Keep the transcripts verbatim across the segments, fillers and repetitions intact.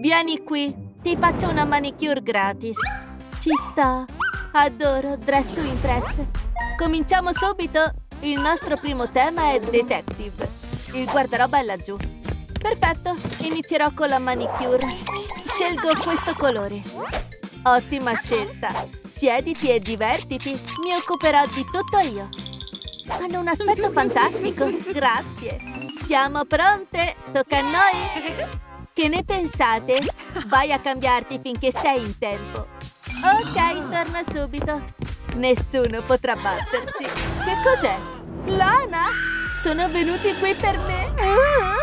Vieni qui, ti faccio una manicure gratis. Ci sta. Adoro Dress to Impress. Cominciamo subito. Il nostro primo tema è detective. Il guardaroba è laggiù. Perfetto, inizierò con la manicure. Scelgo questo colore. Ottima scelta. Siediti e divertiti. Mi occuperò di tutto io. Hanno un aspetto fantastico. Grazie. Siamo pronte. Tocca a noi. Che ne pensate? Vai a cambiarti finché sei in tempo. Ok, torno subito. Nessuno potrà batterci. Che cos'è? Lana? Sono venuti qui per me. Uh,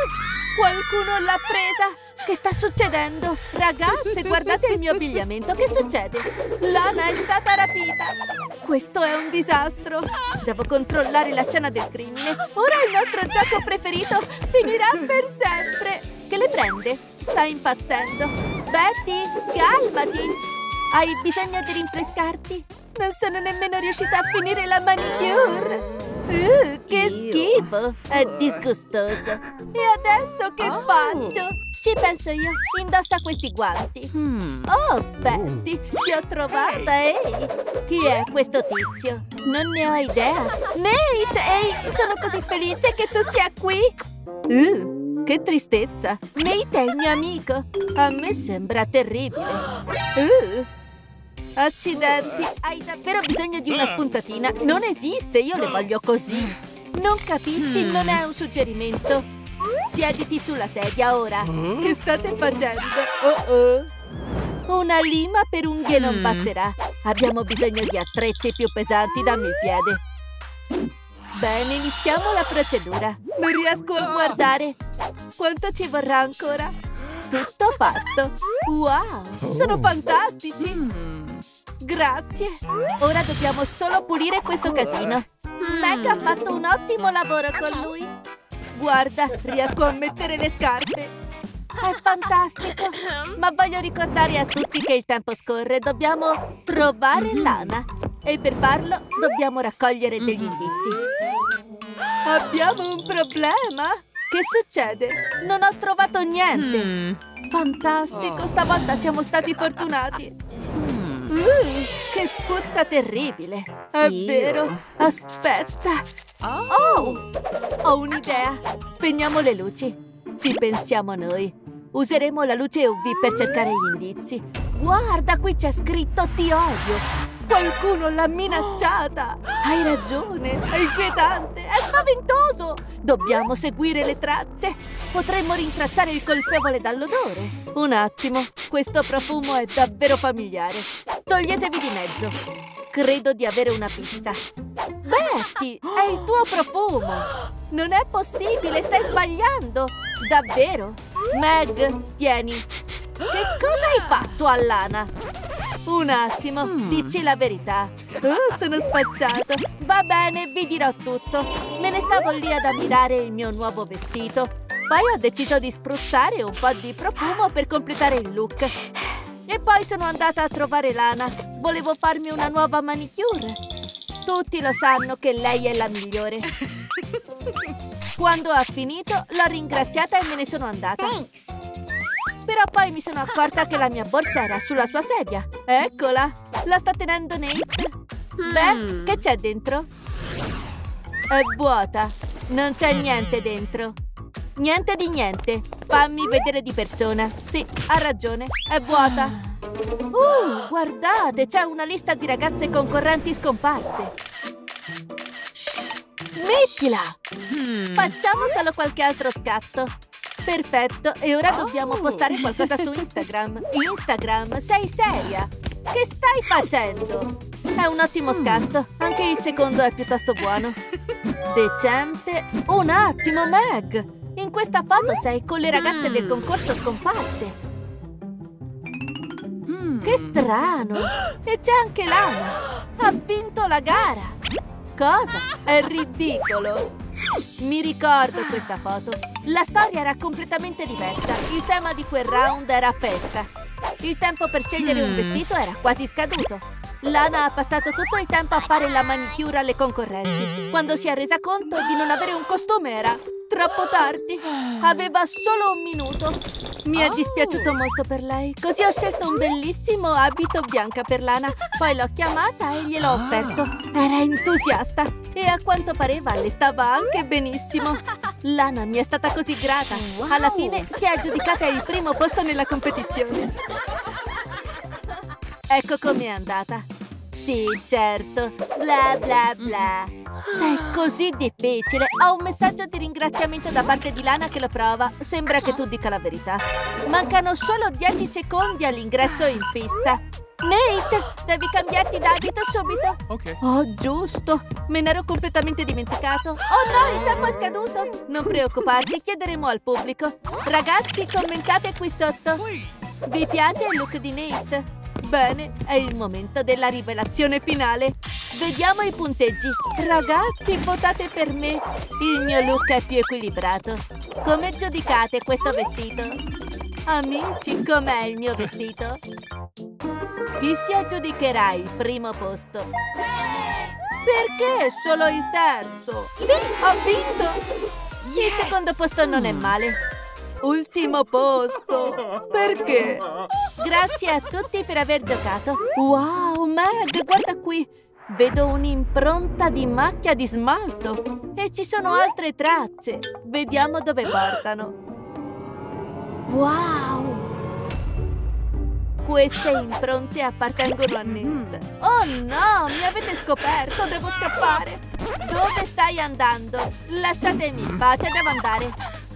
qualcuno l'ha presa. Che sta succedendo? Ragazze, guardate il mio abbigliamento. Che succede? Lana è stata rapita. Questo è un disastro. Devo controllare la scena del crimine. Ora il nostro gioco preferito finirà per sempre. Che le prende? Sta impazzendo. Betty, calmati. Hai bisogno di rinfrescarti? Non sono nemmeno riuscita a finire la manicure. Uh, che schifo. È disgustoso. E adesso che oh. faccio? Ci penso io. Indossa questi guanti. Hmm. Oh, Betty, ti ho trovata. Ehi, hey. Chi è questo tizio? Non ne ho idea. Nate, ehi, hey, sono così felice che tu sia qui. Uh, che tristezza. Nate è il mio amico. A me sembra terribile. Uh. Accidenti, hai davvero bisogno di una spuntatina? Non esiste, io le voglio così. Non capisci, non è un suggerimento. Siediti sulla sedia ora. Che state facendo? Oh oh. Una lima per unghie non basterà. Abbiamo bisogno di attrezzi più pesanti. Dammi il piede. Bene, iniziamo la procedura. Non riesco a guardare. Quanto ci vorrà ancora? Tutto fatto. Wow, sono fantastici. Grazie. Ora dobbiamo solo pulire questo casino. Meg ha fatto un ottimo lavoro con lui. Guarda, riesco a mettere le scarpe. È fantastico. Ma voglio ricordare a tutti che il tempo scorre. Dobbiamo trovare Lana. E per farlo dobbiamo raccogliere degli indizi. Abbiamo un problema. Che succede? Non ho trovato niente. Fantastico, stavolta siamo stati fortunati. Uh, che puzza terribile. È Io. vero. Aspetta. Oh, ho un'idea. Spegniamo le luci. Ci pensiamo noi. Useremo la luce U V per cercare gli indizi. Guarda, qui c'è scritto ti odio. Qualcuno l'ha minacciata. Hai ragione. È inquietante. È spaventoso. Dobbiamo seguire le tracce. Potremmo rintracciare il colpevole dall'odore. Un attimo. Questo profumo è davvero familiare. Toglietevi di mezzo. Credo di avere una pista. Betty, è il tuo profumo. Non è possibile. Stai sbagliando. Davvero? Meg, tieni. Che cosa hai fatto a Lana? Un attimo, mm. dici la verità. Oh, sono spacciato. Va bene, vi dirò tutto. Me ne stavo lì ad ammirare il mio nuovo vestito. Poi ho deciso di spruzzare un po' di profumo per completare il look. E poi sono andata a trovare Lana. Volevo farmi una nuova manicure. Tutti lo sanno che lei è la migliore. Quando ha finito, l'ho ringraziata e me ne sono andata. Thanks. Però poi mi sono accorta che la mia borsa era sulla sua sedia. Eccola! La sta tenendo Nate. Beh, che c'è dentro? È vuota. Non c'è niente dentro. Niente di niente. Fammi vedere di persona. Sì, ha ragione. È vuota. Uh, guardate! C'è una lista di ragazze concorrenti scomparse. Shh, smettila! Facciamo solo qualche altro scatto. Perfetto, e ora dobbiamo oh. postare qualcosa su Instagram. Instagram, sei seria? Che stai facendo? È un ottimo scatto, anche il secondo è piuttosto buono. Decente. Un attimo, Meg! In questa foto sei con le ragazze del concorso scomparse. Mm. Che strano! E c'è anche Lana! Ha vinto la gara! Cosa? È ridicolo! Mi ricordo questa foto. La storia era completamente diversa. Il tema di quel round era festa. Il tempo per scegliere un vestito era quasi scaduto. Lana ha passato tutto il tempo a fare la manicure alle concorrenti. Quando si è resa conto di non avere un costume era troppo tardi. Aveva solo un minuto. Mi è dispiaciuto molto per lei. Così ho scelto un bellissimo abito bianco per Lana. Poi l'ho chiamata e gliel'ho offerto. Era entusiasta. E a quanto pareva le stava anche benissimo. Lana mi è stata così grata. Alla fine si è aggiudicata il primo posto nella competizione. Ecco com'è andata. Sì, certo. Bla bla bla. Sei così difficile. Ho un messaggio di ringraziamento da parte di Lana che lo prova. Sembra che tu dica la verità. Mancano solo dieci secondi all'ingresso in pista. Nate, devi cambiarti d'abito subito. Ok. Oh, giusto. Me ne ero completamente dimenticato. Oh no, il tempo è scaduto. Non preoccuparti, chiederemo al pubblico. Ragazzi, commentate qui sotto. Vi piace il look di Nate? Bene, è il momento della rivelazione finale. Vediamo i punteggi. Ragazzi, votate per me. Il mio look è più equilibrato. Come giudicate questo vestito? Amici, com'è il mio vestito? Chi si aggiudicherà il primo posto? Perché solo il terzo? Sì, ho vinto! Il secondo posto non è male. Ultimo posto! Perché? Grazie a tutti per aver giocato. Wow, Meg, guarda qui! Vedo un'impronta di macchia di smalto. E ci sono altre tracce. Vediamo dove portano. Wow! Queste impronte appartengono a Nate. Oh no, mi avete scoperto, devo scappare. Dove stai andando? Lasciatemi in pace, devo andare.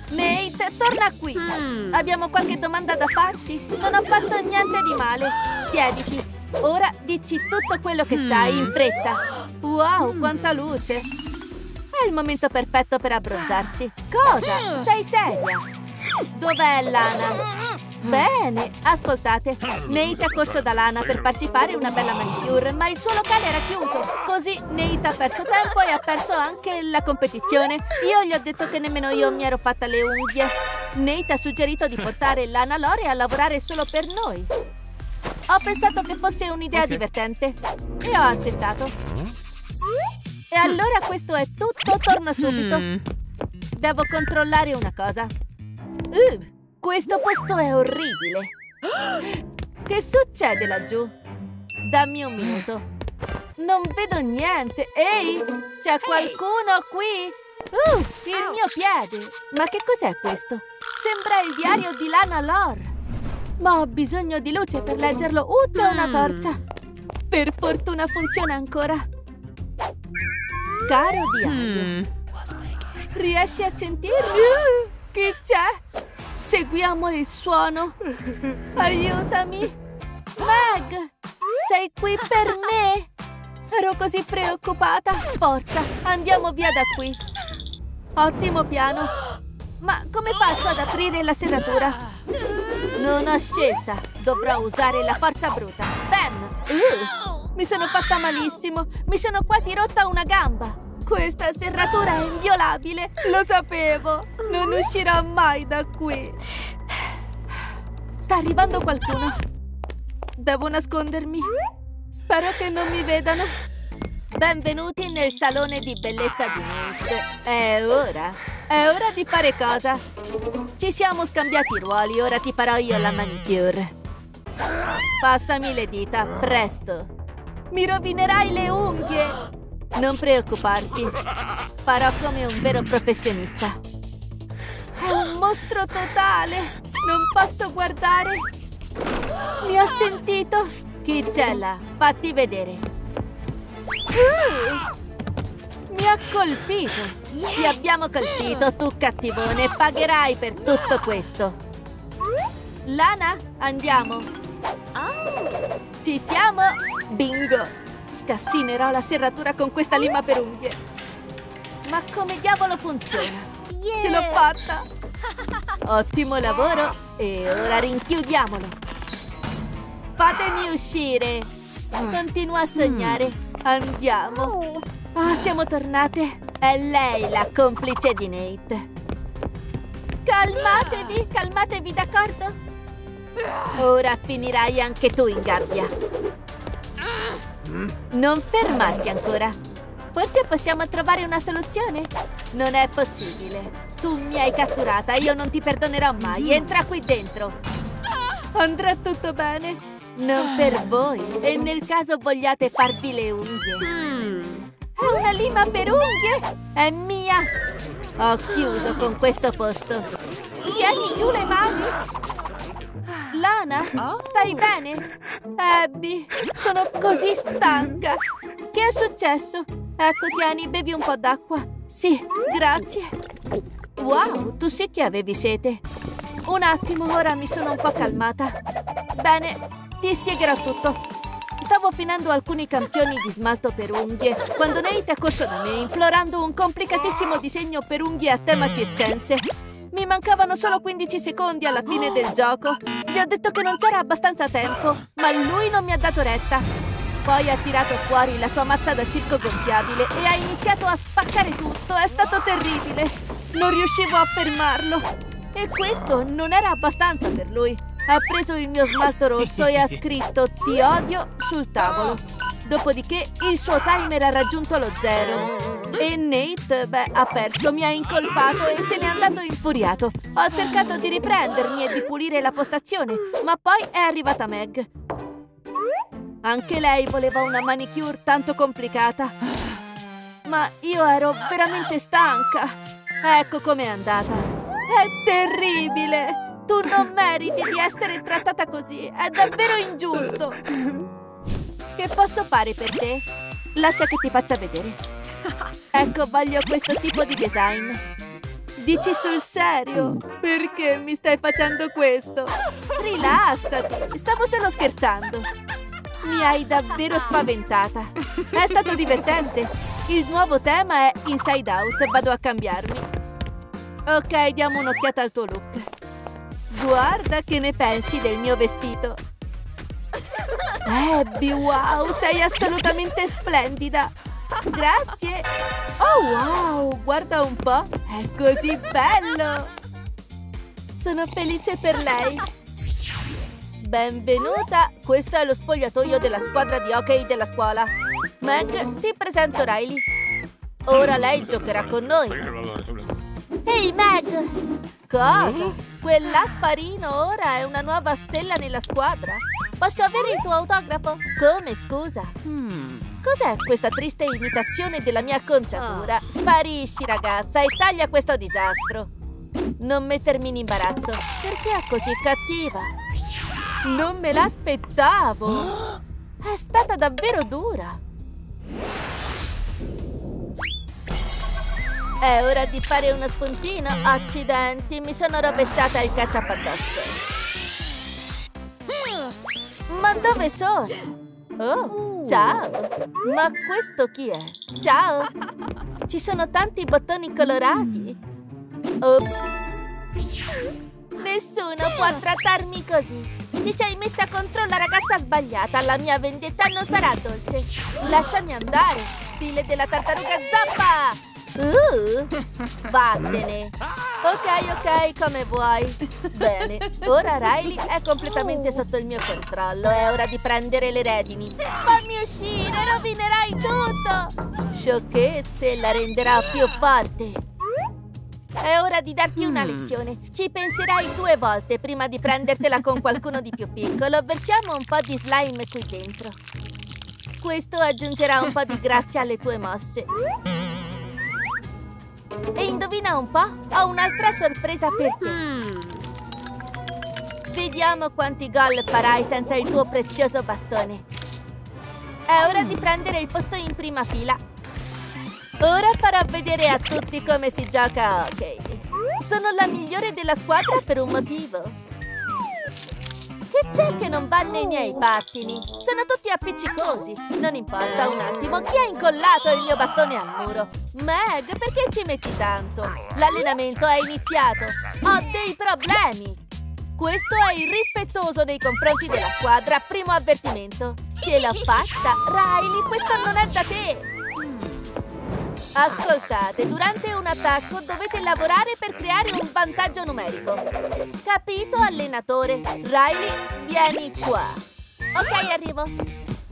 Nate, torna qui. Mm. Abbiamo qualche domanda da farti. Non ho fatto niente di male. Siediti. Ora dici tutto quello che mm. sai in fretta. Wow, mm. quanta luce. È il momento perfetto per abbronzarsi. Cosa? Sei seria? Dov'è Lana? Bene, ascoltate. Nate è corso da Lana per farsi fare una bella manicure, ma il suo locale era chiuso. Così Nate ha perso tempo e ha perso anche la competizione. Io gli ho detto che nemmeno io mi ero fatta le unghie. Nate ha suggerito di portare Lana Lore a lavorare solo per noi. Ho pensato che fosse un'idea okay. divertente e ho accettato. E allora questo è tutto, torno subito. Mm. Devo controllare una cosa. Uh. Questo posto è orribile! Che succede laggiù? Dammi un minuto. Non vedo niente. Ehi, c'è qualcuno qui? Uh, il mio piede! Ma che cos'è questo? Sembra il diario di Lana Lore. Ma ho bisogno di luce per leggerlo. Uh, c'è una torcia. Per fortuna funziona ancora. Caro diario, riesci a sentirmi? Uh, chi c'è? Seguiamo il suono. Aiutami. Meg, sei qui per me? Ero così preoccupata. Forza, andiamo via da qui. Ottimo piano. Ma come faccio ad aprire la serratura? Non ho scelta. Dovrò usare la forza bruta. Bam! Uh, mi sono fatta malissimo. Mi sono quasi rotta una gamba. Questa serratura è inviolabile! Lo sapevo! Non uscirà mai da qui! Sta arrivando qualcuno! Devo nascondermi! Spero che non mi vedano! Benvenuti nel salone di bellezza di Nate! È ora! È ora di fare cosa? Ci siamo scambiati i ruoli, ora ti farò io la manicure! Passami le dita, presto! Mi rovinerai le unghie! Non preoccuparti, farò come un vero professionista. È un mostro totale, non posso guardare. Mi ho sentito. Chi c'è là? Fatti vedere. Uh, mi ha colpito. Ti abbiamo colpito, tu cattivone, pagherai per tutto questo. Lana, andiamo. Ci siamo? Bingo. Scassinerò la serratura con questa lima per unghie. Ma come diavolo funziona? Yes. Ce l'ho fatta! Ottimo lavoro! E ora rinchiudiamolo! Fatemi uscire! Continua a sognare! Andiamo! Ah, siamo tornate! È lei la complice di Nate! Calmatevi! Calmatevi, d'accordo? Ora finirai anche tu in gabbia! Non fermarti ancora. Forse possiamo trovare una soluzione? Non è possibile. Tu mi hai catturata, io non ti perdonerò mai. Entra qui dentro. Andrà tutto bene? Non per voi. E nel caso vogliate farvi le unghie. Mm. È una lima per unghie? È mia. Ho chiuso con questo posto. Tieni giù le mani. Lana, stai bene? Abbie, sono così stanca. Che è successo? Ecco, tieni, bevi un po' d'acqua. Sì, grazie. Wow, tu sì che avevi sete. Un attimo, ora mi sono un po' calmata. Bene, ti spiegherò tutto. Stavo finendo alcuni campioni di smalto per unghie quando Nate è corso da me implorando un complicatissimo disegno per unghie a tema circense. Mi mancavano solo quindici secondi alla fine del gioco. Gli ho detto che non c'era abbastanza tempo, ma lui non mi ha dato retta. Poi ha tirato fuori la sua mazza da circo gonfiabile e ha iniziato a spaccare tutto. È stato terribile. Non riuscivo a fermarlo. E questo non era abbastanza per lui. Ha preso il mio smalto rosso e ha scritto "ti odio" sul tavolo. Dopodiché il suo timer ha raggiunto lo zero. E Nate, beh, ha perso, mi ha incolpato e se n'è andato infuriato. Ho cercato di riprendermi e di pulire la postazione, ma poi è arrivata Meg. Anche lei voleva una manicure tanto complicata. Ma io ero veramente stanca. Ecco com'è andata. È terribile! Tu non meriti di essere trattata così, è davvero ingiusto! Che posso fare per te? Lascia che ti faccia vedere. Ecco, voglio questo tipo di design. Dici sul serio? Perché mi stai facendo questo? Rilassati, stavo solo scherzando. Mi hai davvero spaventata. È stato divertente. Il nuovo tema è Inside Out, vado a cambiarmi. Ok, diamo un'occhiata al tuo look. Guarda, che ne pensi del mio vestito? Abbie, wow, sei assolutamente splendida! Grazie! Oh, wow, guarda un po', è così bello! Sono felice per lei! Benvenuta! Questo è lo spogliatoio della squadra di hockey della scuola. Meg, ti presento Riley. Ora lei giocherà con noi. Ehi, hey, Meg! Cosa? Quell'affarino ora è una nuova stella nella squadra. Posso avere il tuo autografo? Come, scusa? Hmm. Cos'è questa triste imitazione della mia acconciatura? Oh. Sparisci, ragazza, e taglia questo disastro. Non mettermi in imbarazzo. Perché è così cattiva? Non me l'aspettavo. Oh. È stata davvero dura. È ora di fare uno spuntino. Accidenti, mi sono rovesciata il ketchup addosso. Ma dove sono? Oh, ciao! Ma questo chi è? Ciao! Ci sono tanti bottoni colorati. Ops! Nessuno può trattarmi così. Ti sei messa contro la ragazza sbagliata. La mia vendetta non sarà dolce. Lasciami andare, stile della tartaruga zappa! Uh, vattene. Ok, ok, come vuoi. Bene, ora Riley è completamente sotto il mio controllo. È ora di prendere le redini. Fammi uscire, rovinerai tutto. Sciocchezze, la renderà più forte. È ora di darti una lezione. Ci penserai due volte prima di prendertela con qualcuno di più piccolo. Versiamo un po' di slime qui dentro. Questo aggiungerà un po' di grazia alle tue mosse. E indovina un po', ho un'altra sorpresa per te. Mm. Vediamo quanti gol farai senza il tuo prezioso bastone. È ora di prendere il posto in prima fila. Ora farò vedere a tutti come si gioca a hockey. Sono la migliore della squadra per un motivo. Che c'è che non va nei miei pattini? Sono tutti appiccicosi. Non importa, un attimo, chi ha incollato il mio bastone al muro? Meg, perché ci metti tanto? L'allenamento è iniziato. Ho dei problemi. Questo è irrispettoso nei confronti della squadra. Primo avvertimento. Ce l'ho fatta. Riley, questo non è da te. Ascoltate, durante un attacco dovete lavorare per creare un vantaggio numerico. Capito, allenatore? Riley, vieni qua. Ok, arrivo.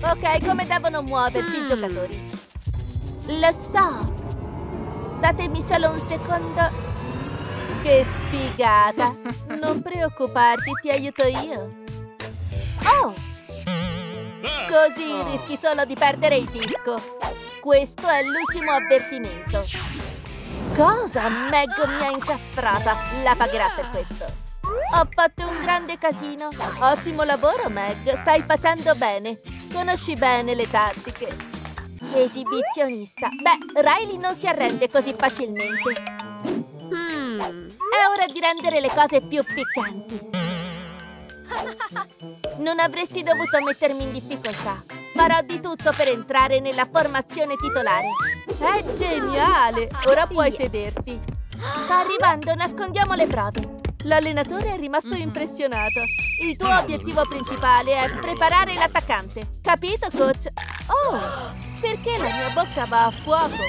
Ok, come devono muoversi i giocatori? Lo so. Datemi solo un secondo. Che sfigata! Non preoccuparti, ti aiuto io. Oh! Così rischi solo di perdere il disco. Questo è l'ultimo avvertimento. Cosa? Meg mi ha incastrata. La pagherà per questo. Ho fatto un grande casino. Ottimo lavoro, Meg. Stai facendo bene. Conosci bene le tattiche. Esibizionista. Beh, Riley non si arrende così facilmente. È ora di rendere le cose più piccanti. Non avresti dovuto mettermi in difficoltà. Farò di tutto per entrare nella formazione titolare. È geniale! Ora puoi sederti. Sta arrivando, nascondiamo le prove. L'allenatore è rimasto impressionato. Il tuo obiettivo principale è preparare l'attaccante. Capito, coach? Oh, perché la mia bocca va a fuoco?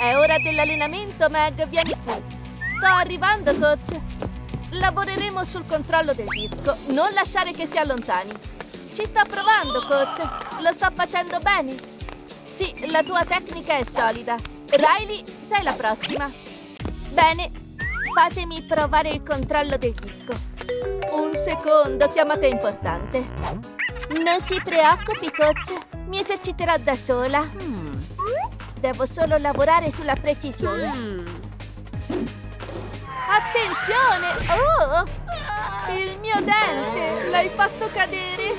È ora dell'allenamento, Meg, vieni qui. Sto arrivando, coach! Lavoreremo sul controllo del disco, non lasciare che si allontani. Ci sto provando, coach! Lo sto facendo bene! Sì, la tua tecnica è solida. Riley, sei la prossima. Bene, fatemi provare il controllo del disco. Un secondo, chiamata importante. Non si preoccupi, coach! Mi eserciterò da sola. Devo solo lavorare sulla precisione. Attenzione! Oh! Il mio dente! L'hai fatto cadere!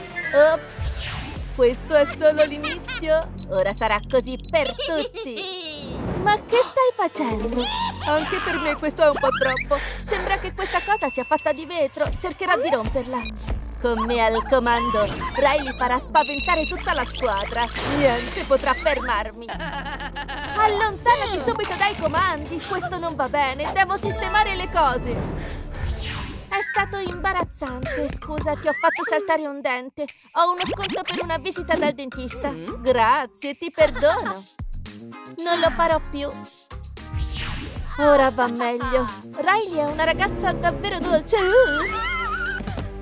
Ops! Questo è solo l'inizio! Ora sarà così per tutti! Ma che stai facendo? Anche per me questo è un po' troppo! Sembra che questa cosa sia fatta di vetro! Cercherò di romperla! Con me al comando, Riley farà spaventare tutta la squadra! Niente potrà fermarmi! Allontanati subito dai comandi! Questo non va bene! Devo sistemare le cose! È stato imbarazzante! Scusa, ti ho fatto saltare un dente! Ho uno sconto per una visita dal dentista! Grazie, ti perdono! Non lo farò più! Ora va meglio! Riley è una ragazza davvero dolce! Uh!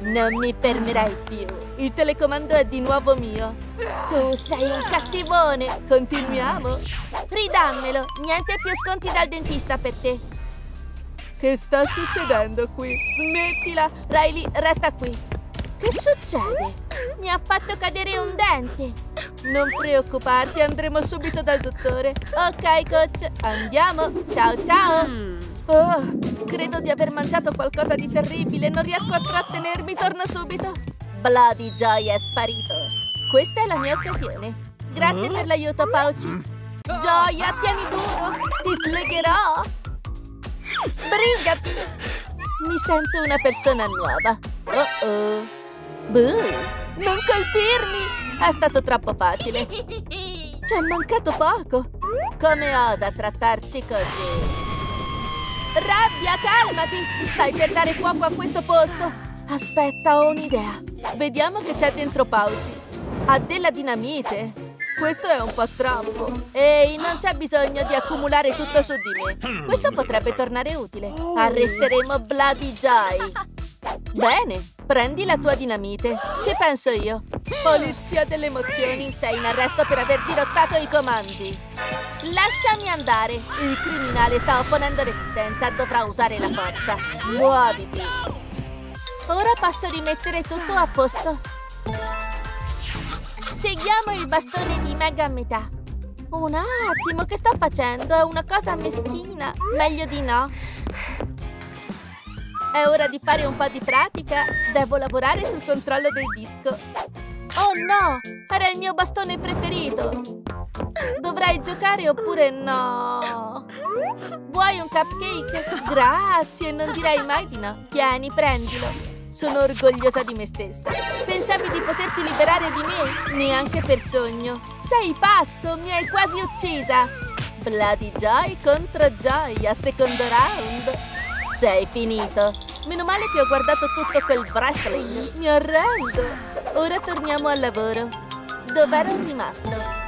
Non mi fermerai più. Il telecomando è di nuovo mio. Tu sei un cattivone. Continuiamo. Ridammelo. Niente più sconti dal dentista per te. Che sta succedendo qui? Smettila. Riley, resta qui. Che succede? Mi ha fatto cadere un dente. Non preoccuparti, andremo subito dal dottore. Ok, coach. Andiamo. Ciao, ciao. Oh, credo di aver mangiato qualcosa di terribile. Non riesco a trattenermi, torno subito. Bloody Joy è sparito. Questa è la mia occasione. Grazie per l'aiuto, Pauci. Gioia, tieni duro. Ti slegherò. Sbrigati. Mi sento una persona nuova. Oh oh. Buh, non colpirmi. È stato troppo facile. Ci è mancato poco. Come osa trattarci così? Rabbia, calmati! Stai per dare fuoco a questo posto! Aspetta, ho un'idea! Vediamo che c'è dentro Pauci! Ha della dinamite! Questo è un po' troppo! Ehi, non c'è bisogno di accumulare tutto su di me! Questo potrebbe tornare utile! Arresteremo Bloody Joy! Bene! Prendi la tua dinamite! Ci penso io! Polizia delle emozioni! Sei in arresto per aver dirottato i comandi! Lasciami andare! Il criminale sta opponendo resistenza, dovrà usare la forza. Muoviti! Ora posso rimettere tutto a posto. Seguiamo il bastone di Meg a metà. Un attimo, che sto facendo? È una cosa meschina. Meglio di no. È ora di fare un po' di pratica. Devo lavorare sul controllo del disco. Oh no! Era il mio bastone preferito! Dovrai giocare oppure no? Vuoi un cupcake? Grazie, non direi mai di no. Tieni, prendilo. Sono orgogliosa di me stessa. Pensavi di poterti liberare di me? Neanche per sogno. Sei pazzo, mi hai quasi uccisa. Bloody Joy contro Joy, a secondo round. Sei finito. Meno male che ho guardato tutto quel wrestling. Mi arrendo. Ora torniamo al lavoro. Dov'ero rimasto?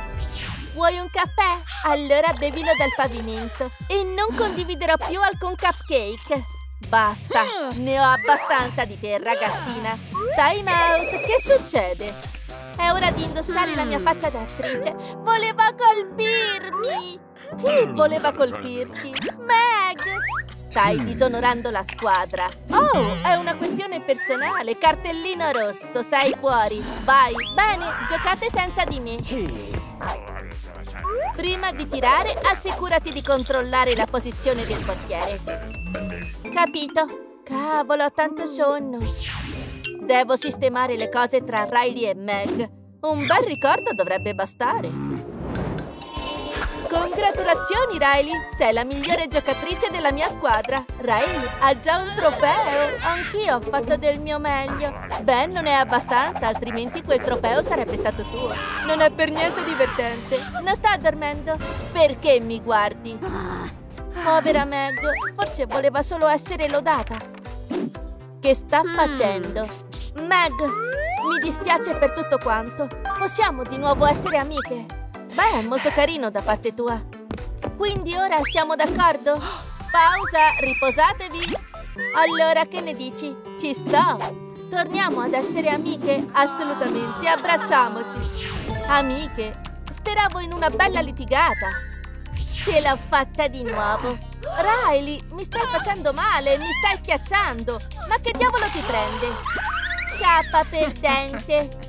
Vuoi un caffè? Allora bevilo dal pavimento. E non condividerò più alcun cupcake. Basta, ne ho abbastanza di te, ragazzina. Time out, che succede? È ora di indossare la mia faccia da attrice. Voleva colpirmi! Chi voleva colpirti? Meg! stai disonorando la squadra. Oh, è una questione personale. Cartellino rosso, sei fuori. Vai, bene, giocate senza di me. Prima di tirare, assicurati di controllare la posizione del portiere. Capito? Cavolo, ho tanto sonno. Devo sistemare le cose tra Riley e Meg. Un bel ricordo dovrebbe bastare. Congratulazioni, Riley. Sei la migliore giocatrice della mia squadra. Riley ha già un trofeo. Anch'io ho fatto del mio meglio. Beh, non è abbastanza, altrimenti quel trofeo sarebbe stato tuo. Non è per niente divertente. Non sta dormendo? Perché mi guardi? Povera Meg. Forse voleva solo essere lodata. Che sta facendo? Meg, mi dispiace per tutto quanto. Possiamo di nuovo essere amiche? Beh, è molto carino da parte tua. Quindi ora siamo d'accordo? Pausa, riposatevi. Allora, che ne dici? Ci sto. Torniamo ad essere amiche? Assolutamente, abbracciamoci. Amiche, speravo in una bella litigata. Te l'ho fatta di nuovo. Riley, mi stai facendo male, mi stai schiacciando. Ma che diavolo ti prende? Scappa perdente.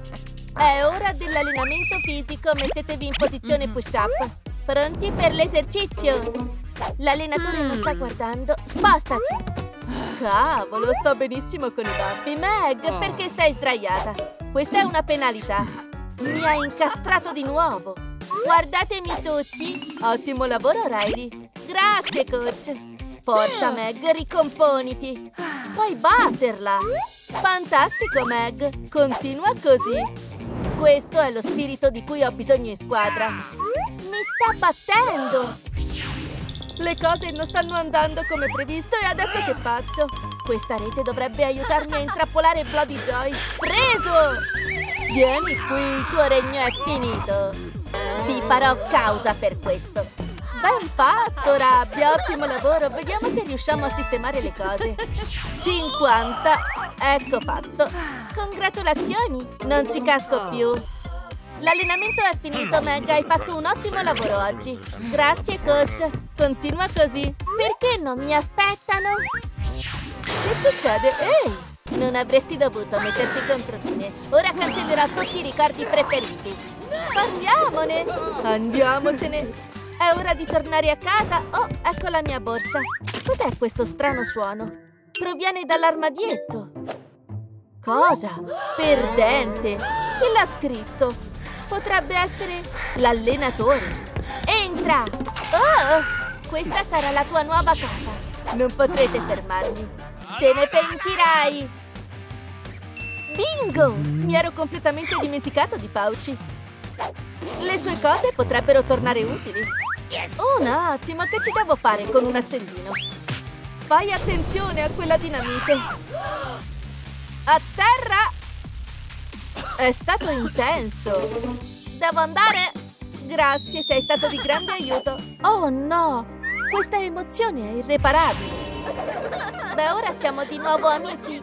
È ora dell'allenamento fisico, mettetevi in posizione push-up. Pronti per l'esercizio? L'allenatore non sta guardando, spostati. Cavolo, sto benissimo con i baffi. Meg, perché sei sdraiata? Questa è una penalità. Mi ha incastrato di nuovo. Guardatemi tutti. Ottimo lavoro, Riley. Grazie, coach. Forza, Meg, ricomponiti. Puoi batterla. Fantastico, Meg. Continua così. Questo è lo spirito di cui ho bisogno in squadra. Mi sta battendo. Le cose non stanno andando come previsto e adesso che faccio? Questa rete dovrebbe aiutarmi a intrappolare Bloody Joy. Preso! Vieni qui, il tuo regno è finito. Vi farò causa per questo. Ben fatto, Rabbia, ottimo lavoro. Vediamo se riusciamo a sistemare le cose. cinquanta. Ecco fatto. Congratulazioni, non ci casco più. L'allenamento è finito, Meg, hai fatto un ottimo lavoro oggi. Grazie, coach. Continua così. Perché non mi aspettano? Che succede? Ehi, non avresti dovuto metterti contro di me. Ora cancellerò tutti i ricordi preferiti. Parliamone. Andiamocene. È ora di tornare a casa. Oh, ecco la mia borsa. Cos'è questo strano suono? Proviene dall'armadietto. Cosa? Perdente. Chi l'ha scritto? Potrebbe essere l'allenatore. Entra! Oh, questa sarà la tua nuova casa. Non potrete fermarmi. Te ne pentirai. Bingo! Mi ero completamente dimenticato di Pauci. Le sue cose potrebbero tornare utili. Un attimo, che ci devo fare con un accendino? Fai attenzione a quella dinamite. A terra! È stato intenso. Devo andare? Grazie, sei stato di grande aiuto. Oh no, questa emozione è irreparabile. Beh, ora siamo di nuovo amici.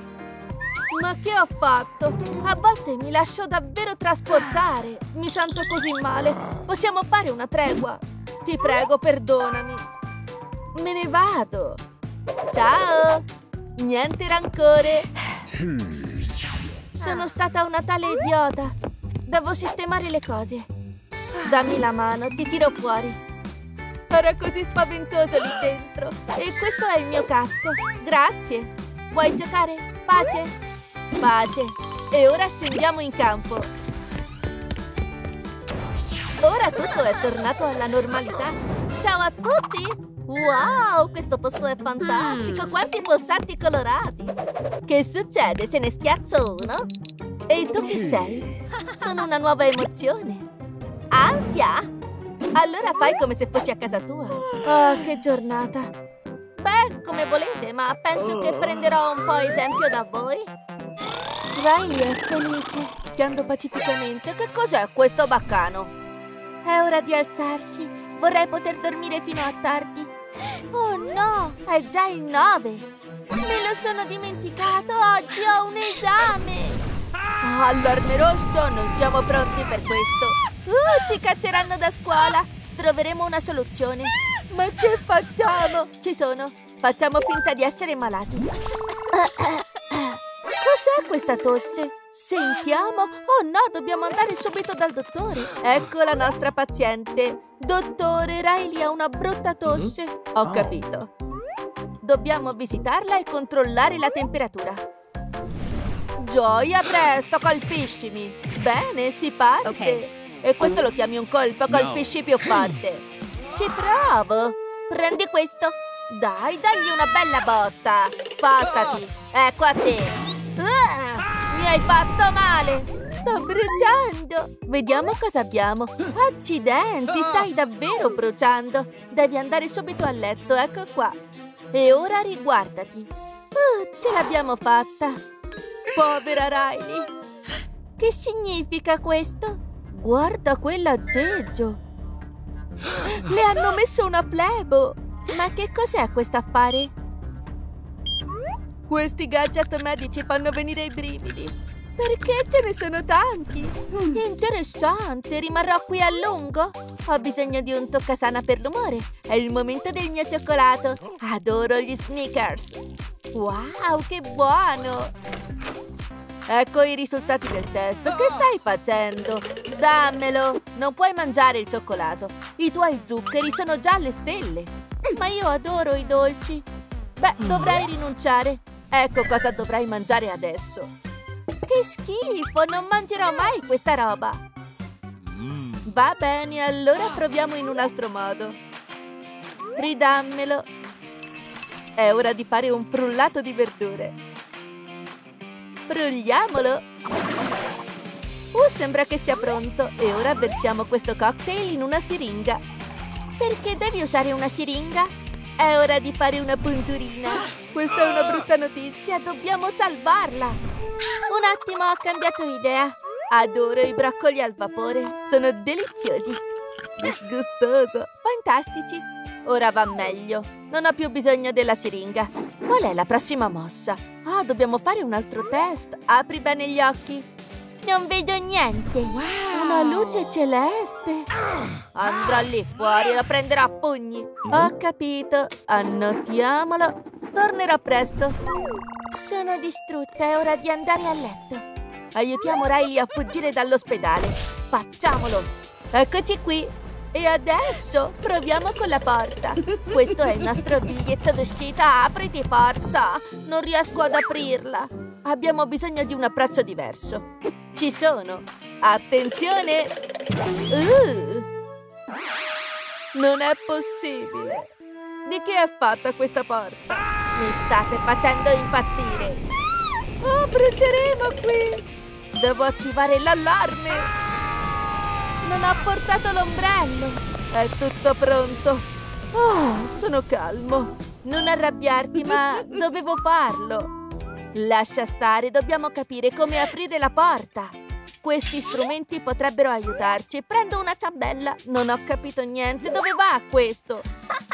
Ma che ho fatto? A volte mi lascio davvero trasportare. Mi sento così male. Possiamo fare una tregua? Ti prego, perdonami. Me ne vado. Ciao. Niente rancore. Sono stata una tale idiota. Devo sistemare le cose. Dammi la mano, ti tiro fuori. Era così spaventoso lì dentro. E questo è il mio casco. Grazie. Vuoi giocare? Pace. Pace. E ora scendiamo in campo. Ora tutto è tornato alla normalità. Ciao a tutti! Wow, questo posto è fantastico. Quanti pulsanti colorati. Che succede se ne schiaccio uno? E tu chi sei? Sono una nuova emozione. Ansia? Allora fai come se fossi a casa tua. Oh, che giornata. Beh, come volete, ma penso che prenderò un po' esempio da voi. Riley è felice, chiando pacificamente. Che cos'è questo baccano? È ora di alzarsi. Vorrei poter dormire fino a tardi. Oh no, è già il nove. Me lo sono dimenticato, oggi ho un esame. Oh, allarme rosso, non siamo pronti per questo. Uh, ci cacceranno da scuola. Troveremo una soluzione. Ma che facciamo? Ci sono. Facciamo finta di essere malati. Cos'è questa tosse? Sentiamo? Oh no, dobbiamo andare subito dal dottore. Ecco la nostra paziente. Dottore, Riley ha una brutta tosse. Ho capito. Dobbiamo visitarla e controllare la temperatura. Gioia, presto, colpiscimi. Bene, si parte. Okay. E questo lo chiami un colpo, colpisci più forte. Ci provo. Prendi questo. Dai, dagli una bella botta. Spostati. Ecco a te. Ah! Mi hai fatto male! Sto bruciando! Vediamo cosa abbiamo! Accidenti, stai davvero bruciando! Devi andare subito a letto, ecco qua! E ora riguardati! Uh, ce l'abbiamo fatta! Povera Riley! Che significa questo? Guarda quell'aggeggio! Le hanno messo una flebo! Ma che cos'è quest'affare? Questi gadget medici fanno venire i brividi. Perché ce ne sono tanti? Interessante, rimarrò qui a lungo. Ho bisogno di un toccasana per l'umore. È il momento del mio cioccolato. Adoro gli Snickers. Wow, che buono! Ecco i risultati del test. Che stai facendo? Dammelo! Non puoi mangiare il cioccolato. I tuoi zuccheri sono già alle stelle. Ma io adoro i dolci. Beh, dovrai rinunciare. Ecco cosa dovrai mangiare adesso. Che schifo, non mangerò mai questa roba. Va bene, allora proviamo in un altro modo. Ridammelo. È ora di fare un frullato di verdure. Frulliamolo. Uh, sembra che sia pronto. E ora versiamo questo cocktail in una siringa. Perché devi usare una siringa? È ora di fare una punturina. Questa è una brutta notizia, dobbiamo salvarla. Un attimo, ho cambiato idea. Adoro i broccoli al vapore, sono deliziosi. Disgustoso, fantastici. Ora va meglio, non ho più bisogno della siringa. Qual è la prossima mossa? Ah, dobbiamo fare un altro test. Apri bene gli occhi. Non vedo niente. Wow. Una luce celeste. Andrò lì fuori e lo prenderò a pugni. Ho capito. Annotiamolo. Tornerò presto. Sono distrutta. È ora di andare a letto. Aiutiamo Riley a fuggire dall'ospedale. Facciamolo. Eccoci qui. E adesso proviamo con la porta. Questo è il nostro biglietto d'uscita. Apriti, forza. Non riesco ad aprirla. Abbiamo bisogno di un approccio diverso. Ci sono! Attenzione! Uh! Non è possibile! Di che è fatta questa porta? Mi state facendo impazzire! Oh, bruceremo qui! Devo attivare l'allarme! Non ho portato l'ombrello! È tutto pronto! Oh, sono calmo! Non arrabbiarti, ma dovevo farlo! Lascia stare, dobbiamo capire come aprire la porta. Questi strumenti potrebbero aiutarci. Prendo una ciambella. Non ho capito niente. Dove va questo?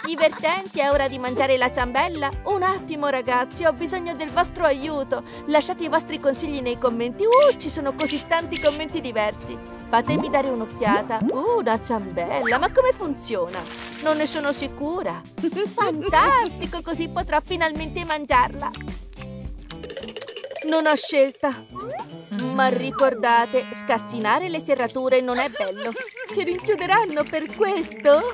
Divertenti, è ora di mangiare la ciambella? Un attimo, ragazzi, ho bisogno del vostro aiuto. Lasciate i vostri consigli nei commenti. Uh, ci sono così tanti commenti diversi. Fatemi dare un'occhiata. Uh, una ciambella, ma come funziona? Non ne sono sicura. Fantastico, così potrò finalmente mangiarla. Non ho scelta. Ma ricordate, scassinare le serrature non è bello. Ci rinchiuderanno per questo?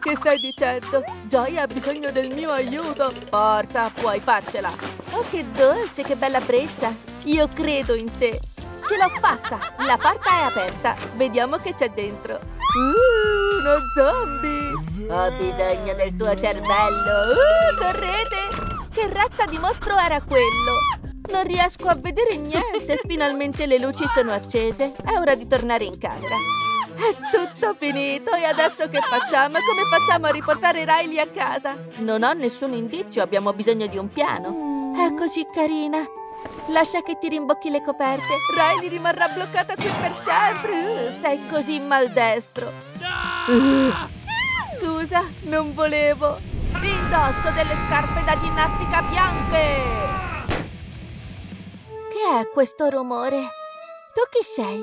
Che stai dicendo? Gioia ha bisogno del mio aiuto. Forza, puoi farcela. Oh, che dolce, che bella brezza. Io credo in te. Ce l'ho fatta. La porta è aperta. Vediamo che c'è dentro. Uh, uno zombie. Ho bisogno del tuo cervello. Uh, correte. Che razza di mostro era quello? Non riesco a vedere niente. Finalmente le luci sono accese. È ora di tornare in camera. È tutto finito. E adesso che facciamo? Come facciamo a riportare Riley a casa? Non ho nessun indizio. Abbiamo bisogno di un piano. È così carina. Lascia che ti rimbocchi le coperte. Riley rimarrà bloccata qui per sempre. Uh, sei così maldestro. Uh, scusa, non volevo. Indosso delle scarpe da ginnastica bianche. Che è questo rumore? Tu chi sei?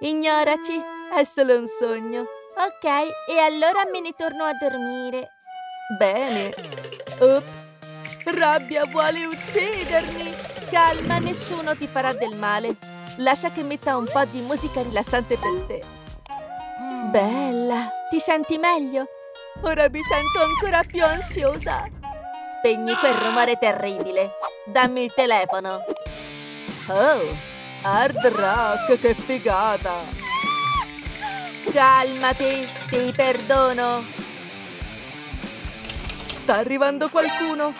Ignoraci, è solo un sogno. Ok, e allora me ne torno a dormire. Bene. Ups. Rabbia vuole uccidermi. Calma, nessuno ti farà del male. Lascia che metta un po' di musica rilassante per te. Bella. Ti senti meglio? Ora mi sento ancora più ansiosa. Spegni quel rumore terribile. Dammi il telefono. Oh, hard rock, che figata. Calmati, ti perdono. Sta arrivando qualcuno.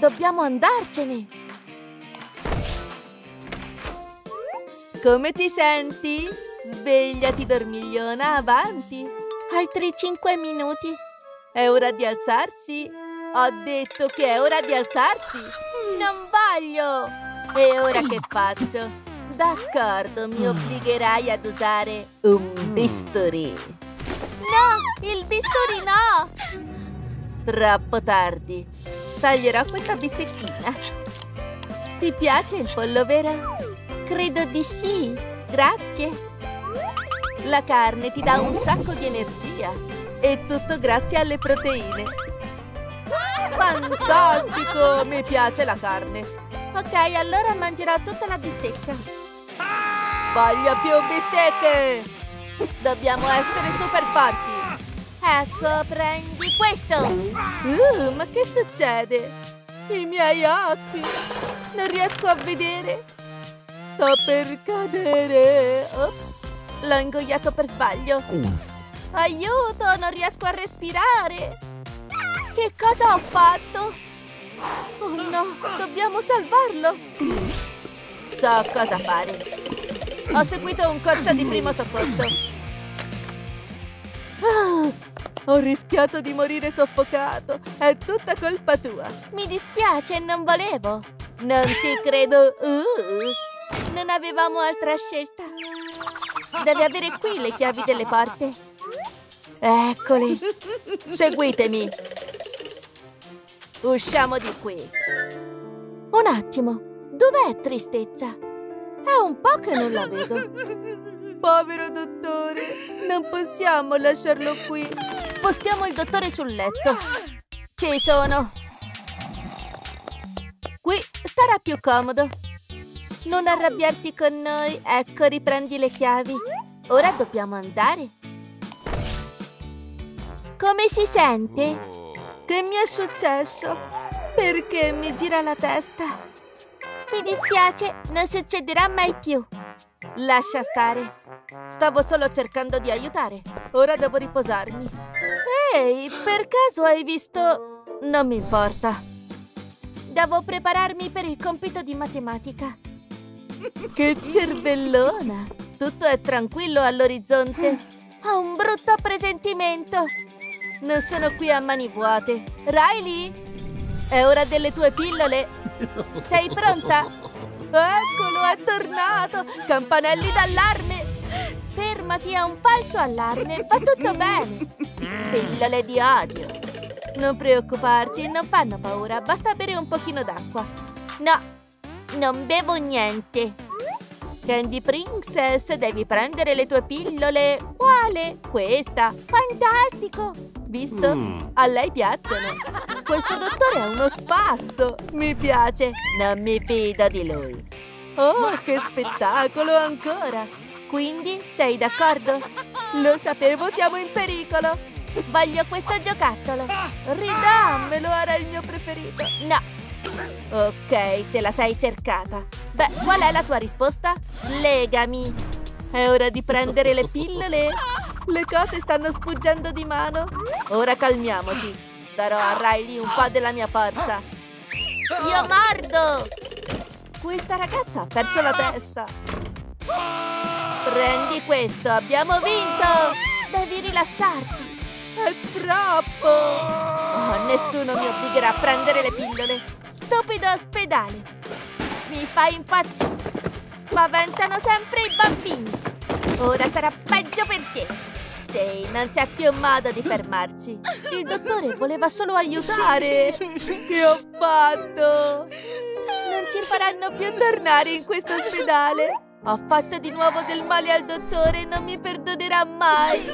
Dobbiamo andarcene. Come ti senti? Svegliati, dormigliona, avanti. Altri cinque minuti. È ora di alzarsi. Ho detto che è ora di alzarsi. Non voglio. E ora che faccio? D'accordo, mi obbligherai ad usare un bisturi. No, il bisturi no! Troppo tardi. Taglierò questa bistecchina. Ti piace il pollo, vero? Credo di sì. Grazie. La carne ti dà un sacco di energia. E tutto grazie alle proteine. Fantastico! Mi piace la carne. Ok, allora mangerò tutta la bistecca. Voglio più bistecche! Dobbiamo essere super forti! Ecco, prendi questo! Uh, ma che succede? I miei occhi! Non riesco a vedere! Sto per cadere! Ops! L'ho ingoiato per sbaglio! Aiuto! Non riesco a respirare! Che cosa ho fatto? Oh no! Dobbiamo salvarlo! So cosa fare! Ho seguito un corso di primo soccorso. Oh, ho rischiato di morire soffocato. È tutta colpa tua. Mi dispiace, non volevo. Non ti credo. Uh, non avevamo altra scelta. Devi avere qui le chiavi delle porte. Eccole. Seguitemi. Usciamo di qui. Un attimo. Dov'è Tristezza? È un po' che non la vedo. Povero dottore, non possiamo lasciarlo qui. Spostiamo il dottore sul letto. Ci sono. Qui starà più comodo. Non arrabbiarti con noi. Ecco, riprendi le chiavi. Ora dobbiamo andare. Come si sente? Che mi è successo? Perché mi gira la testa? Mi dispiace, non succederà mai più. Lascia stare. Stavo solo cercando di aiutare. Ora devo riposarmi. Ehi, per caso hai visto... Non mi importa. Devo prepararmi per il compito di matematica. Che cervellona! Tutto è tranquillo all'orizzonte. Ho un brutto presentimento. Non sono qui a mani vuote. Riley? È ora delle tue pillole. Sei pronta? Eccolo, è tornato! Campanelli d'allarme! Fermati, è un falso allarme, va tutto bene! Pillole di odio! Non preoccuparti, non fanno paura, basta bere un pochino d'acqua. No, non bevo niente! Candy Princess, devi prendere le tue pillole! Quale? Questa! Fantastico! Visto? A lei piacciono. Questo dottore è uno spasso. Mi piace. Non mi fido di lui. Oh, che spettacolo ancora. Quindi sei d'accordo? Lo sapevo, siamo in pericolo. Voglio questo giocattolo. Ridammelo, era il mio preferito. No. Ok, te la sei cercata. Beh, qual è la tua risposta? Slegami. È ora di prendere le pillole. Le cose stanno sfuggendo di mano. Ora calmiamoci. Darò a Riley un po' della mia forza. Io mordo! Questa ragazza ha perso la testa. Prendi questo, abbiamo vinto! Devi rilassarti. È troppo! Oh, nessuno mi obbligherà a prendere le pillole. Stupido ospedale. Mi fai impazzire. Spaventano sempre i bambini. Ora sarà peggio per te. Sì, non c'è più modo di fermarci. Il dottore voleva solo aiutare. Che ho fatto? Non ci faranno più tornare in questo ospedale. Ho fatto di nuovo del male al dottore e non mi perdonerà mai.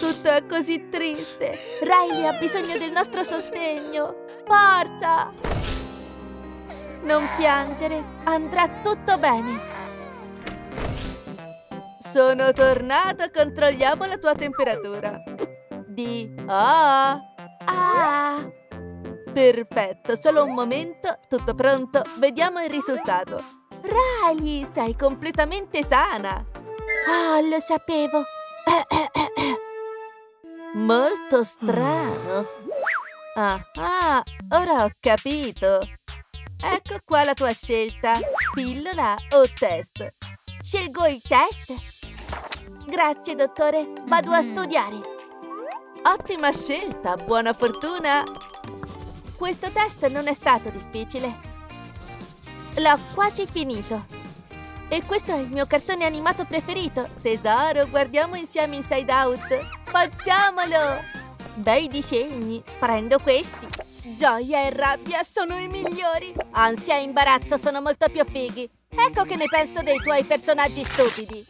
Tutto è così triste. Riley ha bisogno del nostro sostegno. Forza! Non piangere, andrà tutto bene. Sono tornata, controlliamo la tua temperatura. Di... Ah! Ah! Perfetto, solo un momento, tutto pronto, vediamo il risultato. Riley, sei completamente sana! Ah, lo sapevo! Molto strano! Ah, ah, ora ho capito! Ecco qua la tua scelta, pillola o test? Scelgo il test! Grazie, dottore, vado a studiare! Ottima scelta, buona fortuna! Questo test non è stato difficile. L'ho quasi finito. E questo è il mio cartone animato preferito. Tesoro, guardiamo insieme Inside Out. Facciamolo! Bei disegni. Prendo questi. Gioia e rabbia sono i migliori. Ansia e imbarazzo sono molto più fighi. Ecco che ne penso dei tuoi personaggi stupidi.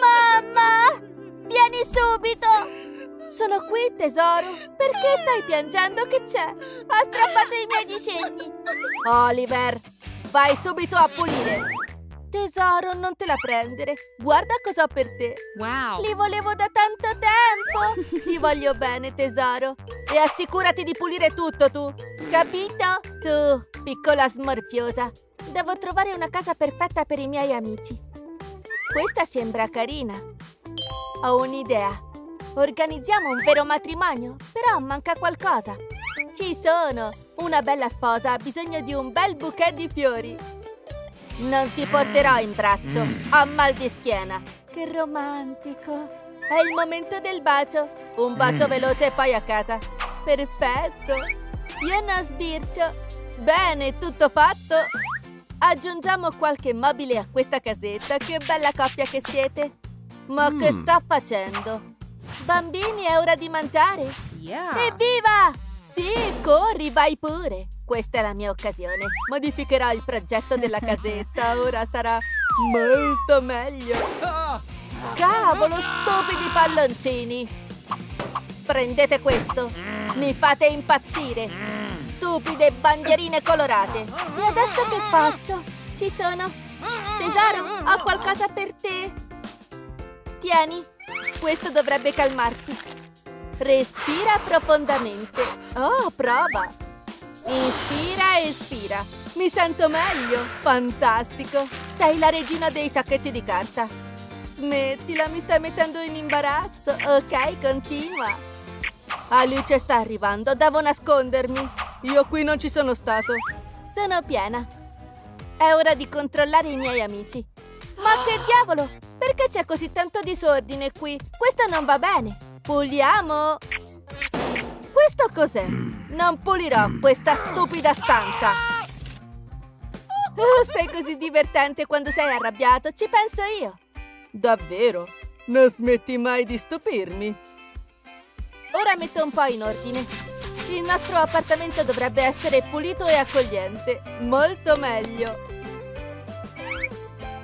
Mamma! Vieni subito! Sono qui, tesoro! Perché stai piangendo? Che c'è? Ha strappato i miei disegni! Oliver, vai subito a pulire! Tesoro, non te la prendere! Guarda cosa ho per te! Wow! Li volevo da tanto tempo! Ti voglio bene, tesoro! E assicurati di pulire tutto, tu! Capito? Tu, piccola smorfiosa! Devo trovare una casa perfetta per i miei amici! Questa sembra carina! Ho un'idea! Organizziamo un vero matrimonio, però manca qualcosa. Ci sono! Una bella sposa ha bisogno di un bel bouquet di fiori. Non ti porterò in braccio, ho mal di schiena. Che romantico! È il momento del bacio. Un bacio veloce e poi a casa. Perfetto! Io non sbircio. Bene, tutto fatto! Aggiungiamo qualche mobile a questa casetta. Che bella coppia che siete! Ma mm. che sto facendo? Bambini, è ora di mangiare! Yeah. Evviva! Sì, corri, vai pure! Questa è la mia occasione! Modificherò il progetto della casetta, ora sarà molto meglio! Cavolo, stupidi palloncini! Prendete questo! Mi fate impazzire! Stupide bandierine colorate! E adesso che faccio? Ci sono! Tesoro, ho qualcosa per te! Tieni! Questo dovrebbe calmarti. Respira profondamente. Oh, prova. Inspira e espira. Mi sento meglio. Fantastico. Sei la regina dei sacchetti di carta. Smettila, mi stai mettendo in imbarazzo. Ok, continua. Alice sta arrivando. Devo nascondermi. Io qui non ci sono stato. Sono piena. È ora di controllare i miei amici. Ma che diavolo! Perché c'è così tanto disordine qui? Questo non va bene! Puliamo! Questo cos'è? Non pulirò questa stupida stanza! Oh, sei così divertente quando sei arrabbiato! Ci penso io! Davvero? Non smetti mai di stupirmi! Ora metto un po' in ordine. Il nostro appartamento dovrebbe essere pulito e accogliente. Molto meglio!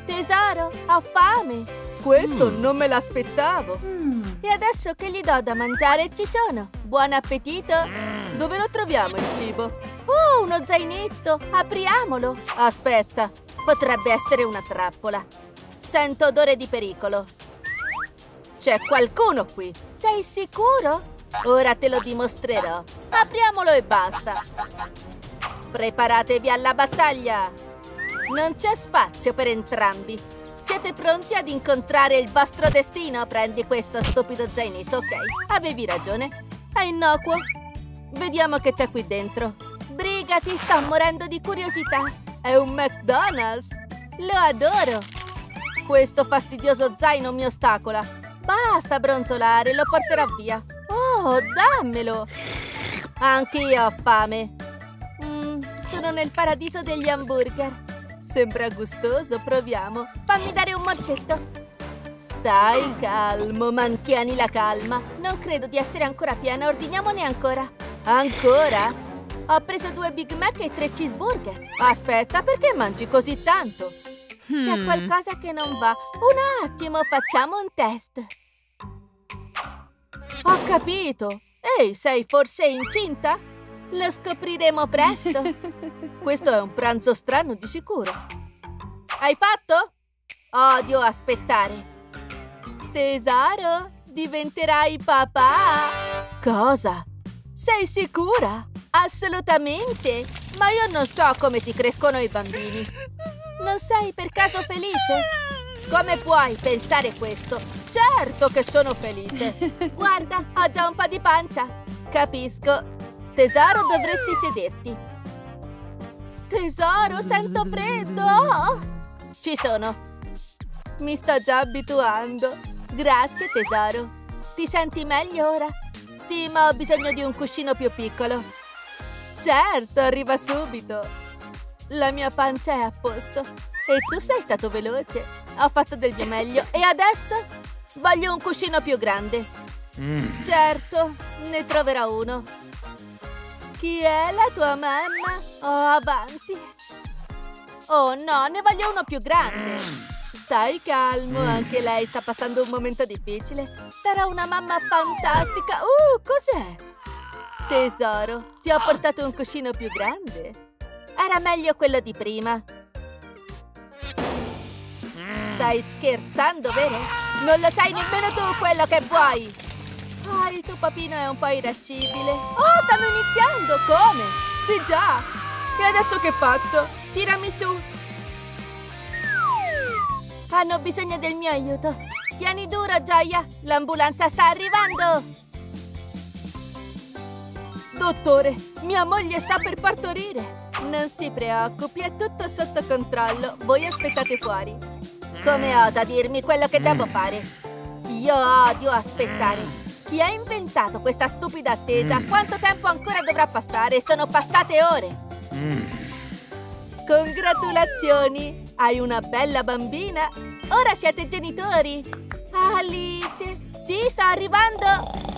Tesoro, ho fame! Questo mm. non me l'aspettavo! Mm. E adesso che gli do da mangiare ci sono! Buon appetito! Dove lo troviamo il cibo? Oh, uno zainetto! Apriamolo! Aspetta, potrebbe essere una trappola! Sento odore di pericolo! C'è qualcuno qui! Sei sicuro? Ora te lo dimostrerò! Apriamolo e basta! Preparatevi alla battaglia! Non c'è spazio per entrambi. Siete pronti ad incontrare il vostro destino? Prendi questo stupido zainetto, ok? Avevi ragione. È innocuo. Vediamo che c'è qui dentro. Sbrigati, sto morendo di curiosità. È un McDonald's. Lo adoro. Questo fastidioso zaino mi ostacola. Basta brontolare, lo porterò via. Oh, dammelo. Anch'io ho fame. Mm, sono nel paradiso degli hamburger. Sembra gustoso, proviamo. Fammi dare un morsetto. Stai calmo, mantieni la calma. Non credo di essere ancora piena, ordiniamone ancora. Ancora? Ho preso due Big Mac e tre cheeseburger. Aspetta, perché mangi così tanto? Hmm. C'è qualcosa che non va. Un attimo, facciamo un test. Ho capito. Ehi, sei forse incinta? Lo scopriremo presto. Questo è un pranzo strano di sicuro. Hai fatto? Odio aspettare. Tesoro, diventerai papà. Cosa? Sei sicura? Assolutamente. Ma io non so come si crescono i bambini. Non sei per caso felice? Come puoi pensare questo? Certo che sono felice. Guarda, ho già un po' di pancia. Capisco. Tesoro, dovresti sederti. Tesoro, sento freddo. Oh, ci sono. Mi sto già abituando. Grazie, tesoro. Ti senti meglio ora? Sì, ma ho bisogno di un cuscino più piccolo. Certo, arriva subito. La mia pancia è a posto. E tu sei stato veloce. Ho fatto del mio meglio. E adesso? Voglio un cuscino più grande. Mm. Certo, ne troverò uno. Chi è la tua mamma? Oh, avanti. Oh no, ne voglio uno più grande. Stai calmo, anche lei sta passando un momento difficile. Sarà una mamma fantastica. Uh, cos'è? Tesoro, ti ho portato un cuscino più grande. Era meglio quello di prima. Stai scherzando, vero? Non lo sai nemmeno tu quello che vuoi. Ah, il tuo papino è un po' irascibile. Oh, stanno iniziando! Come? Sì, già! E adesso che faccio? Tirami su! Hanno bisogno del mio aiuto. Tieni duro, Gioia. L'ambulanza sta arrivando. Dottore, mia moglie sta per partorire. Non si preoccupi, è tutto sotto controllo. Voi aspettate fuori. Come osa dirmi quello che devo fare? Io odio aspettare. Chi ha inventato questa stupida attesa? Quanto tempo ancora dovrà passare? Sono passate ore. Congratulazioni. Hai una bella bambina! Ora siete genitori! Alice! Sì, sto arrivando!